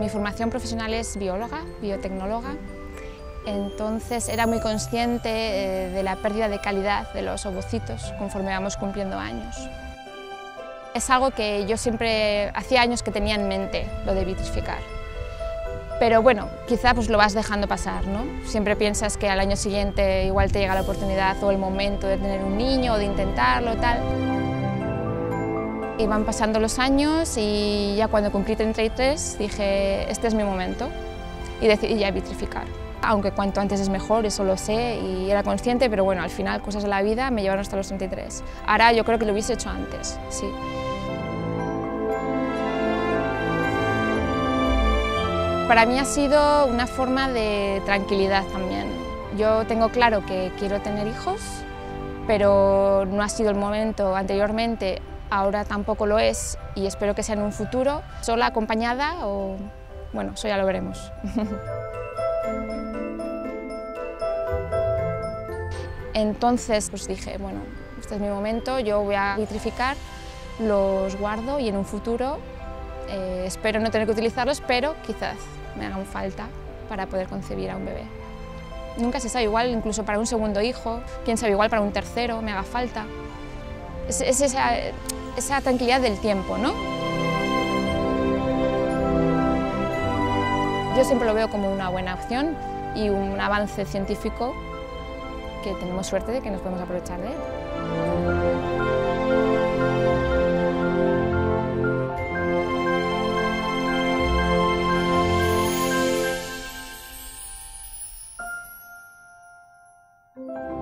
Mi formación profesional es bióloga, biotecnóloga, entonces era muy consciente de la pérdida de calidad de los ovocitos conforme vamos cumpliendo años. Es algo que yo siempre, hacía años que tenía en mente, lo de vitrificar. Pero bueno, quizá pues lo vas dejando pasar, ¿no? Siempre piensas que al año siguiente igual te llega la oportunidad o el momento de tener un niño o de intentarlo, tal. Y van pasando los años y ya cuando cumplí 33 dije, este es mi momento, y decidí ya vitrificar. Aunque cuanto antes es mejor, eso lo sé y era consciente, pero bueno, al final cosas de la vida me llevaron hasta los 33. Ahora yo creo que lo hubiese hecho antes, sí. Para mí ha sido una forma de tranquilidad también. Yo tengo claro que quiero tener hijos, pero no ha sido el momento anteriormente, ahora tampoco lo es y espero que sea en un futuro, sola, acompañada o... bueno, eso ya lo veremos. Entonces pues dije, bueno, este es mi momento, yo voy a vitrificar, los guardo y en un futuro espero no tener que utilizarlos, pero quizás me hagan falta para poder concebir a un bebé. Nunca se sabe, igual incluso para un segundo hijo, quién sabe, igual para un tercero me haga falta. Es esa tranquilidad del tiempo, ¿no? Yo siempre lo veo como una buena opción y un avance científico que tenemos suerte de que nos podemos aprovechar de él.